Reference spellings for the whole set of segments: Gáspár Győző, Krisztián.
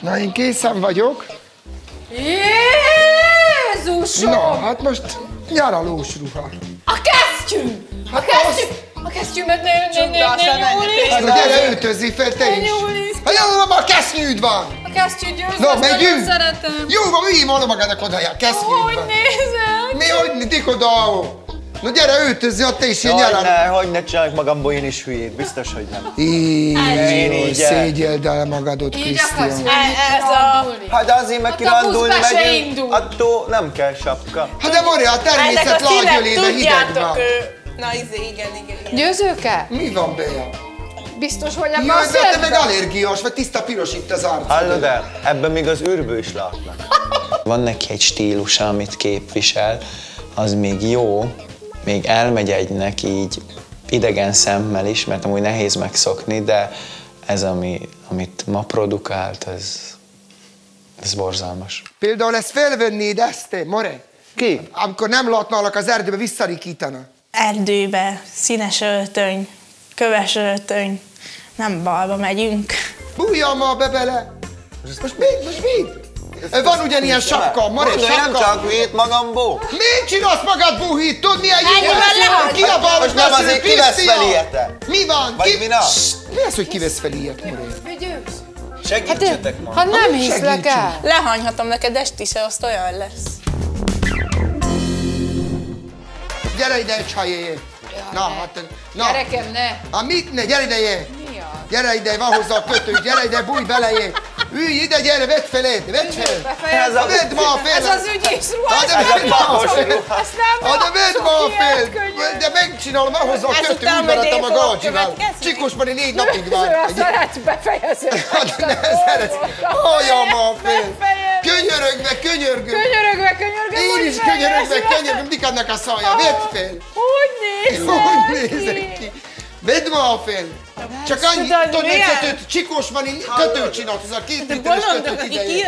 Na, én készen vagyok. Jézusom! Na, hát most nyaralós ruha. A kesztyű! A kesztyű! A kesztyűmet ne nyúlítsd! Hát, gyere, ötözzél fel te is! Hát, jól van, a kesztyűd van! A kesztyűd győzött, na, megyünk? Szeretem! Jó, van, így mondom magának oda, a kesztyűd van! Hogy nézel? Mi, hogy nézik oda? Na gyere, öltözzél, ott te is én nyaralni! Hogy ne csináljak magamból én is hülyét, biztos, hogy nem. Így, szégyeld el magadat, Krisztián. Hát azért meg kirándulni megyünk, attól nem kell sapka. Hát de Mari, a természet lágyölébe hideg van. Na igen. Győzőke? Mi van Béla? Biztos, hogy ebben a szörben? Jaj, de te meg allergiás, vagy tiszta piros itt az arcod. Hallod el, ebben még az űrből is látnak. Van neki egy stílusa, amit képvisel, az még jó. Még elmegy egynek így idegen szemmel is, mert amúgy nehéz megszokni, de ez, amit ma produkált, ez borzalmas. Például ezt felvennéd ezt, More? Ki? Amikor nem látnálak az erdőbe, visszarikítana. Erdőbe, színes öltöny, köves öltöny, nem balba megyünk. Bújjál ma bele! Most mit? Van ugyanilyen sapka, Mari, sapka. Nem csak vét magamból. Mit csinálsz magad buhít? Tudod milyen jó lesz? Ki a báros nem azért kivesz fel ilyet? Mi van? Mi az, hogy kivesz fel ilyet, Mari? Segítsetek ma. Ha nem hiszlek el. Lehányhatom neked esti se, azt olyan lesz. Gyere ide, csajé! Na, hát... Gyerekem, ne! Mit ne? Gyere ide, jé! Mi az? Gyere ide, van hozzá a kötő, gyere ide, bújj bele, jé! Ülj ide, gyere, vedd fel! Vedd ma a fél! Ez az ügyés ruha, ez a papos ruha! De vedd ma a fél! De megcsinálom, van hozzá a kötő, úgy maradtam a galcsival! Csikosban én 4 napig van! Szeretsz befejezni! Szeretsz! Halljam ma a fél! Könyörögve! Én is könyörögve, mikadnak a szalja, vedd fel! Hogy nézek ki! Vedd ma a fél! Csak annyit, tudod, hogy kötőt, Csikós van, így kötőt csinált, ez a 2 méteres kötőt idején.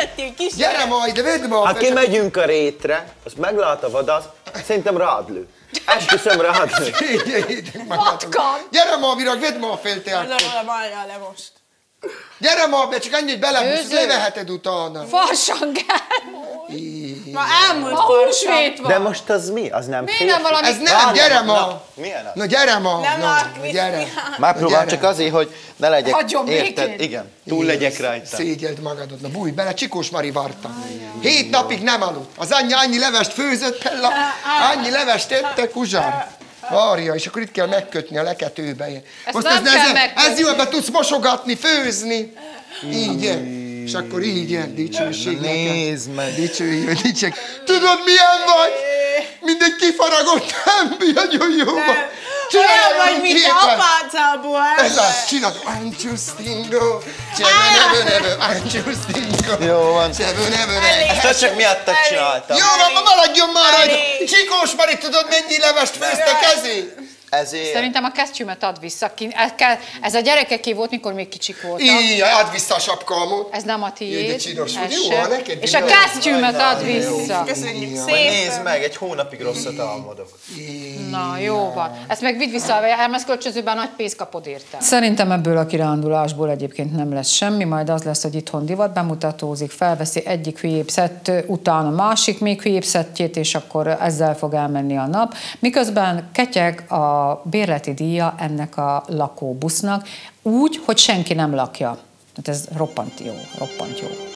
Gyere majd, de vedd ma a fél! Ha kimegyünk a rétre, azt meglát a vadász, szerintem rád lő. Esküszöm rád lő. Gyere ma a virág, vedd ma a fél, te akkor! Gyere ma be, csak annyit belebúsz, leveheted utána. Farsangál! Ma elmúlt farsang. De most az mi? Az nem férfi? Ez nem, gyere ma! Na gyere ma! Már próbál csak azért, hogy ne legyek, érted? Igen, túl legyek rajta. Szégyeld magadat, na bújj bele, Csikós Mari vártam. 7 napig nem aludt. Az anyja annyi levest főzött, annyi levest ettek, uzsár. Várja, és akkor itt kell megkötni a leketőbe. Most ez jó, ebbe tudsz mosogatni, főzni. Így. És akkor így, dicsőség neked. Nézd meg! Dicsőség. Tudod, milyen vagy? Mindegy kifaragott ember, nagyon jó vagy. Olyan vagy, mint a apácából. Ez az, csinálj. Ancsúsztingó, csevönevönevön, ancsúsztingó. Jó van. Csevönevönevön. Ezt csak miattak csináltam. Jó van, maradjon már rajta. Csikós Mari, tudod, mennyi levest főztek ezért? Ezért. Szerintem a kesztyűmet add vissza. Ez a gyerekeké volt, mikor még kicsik voltak. Így, add vissza a sapkalmot. Ez nem a tiéd. És a kesztyűmet add vissza. Köszönjük szépen. Nézd meg, egy hónapig rosszat álmodok. Na, jó van. Ezt meg vidd vissza, elmezkölcsözőben nagy pénzt kapod érte. Szerintem ebből a kirándulásból egyébként nem lesz semmi, majd az lesz, hogy itthon divat bemutatózik, felveszi egyik hülyébb szett, utána a másik még hülyébb szettjét, és akkor ezzel fog elmenni a nap. Miközben ketyeg a bérleti díja ennek a lakóbusznak, úgy, hogy senki nem lakja. Hát ez roppant jó, roppant jó.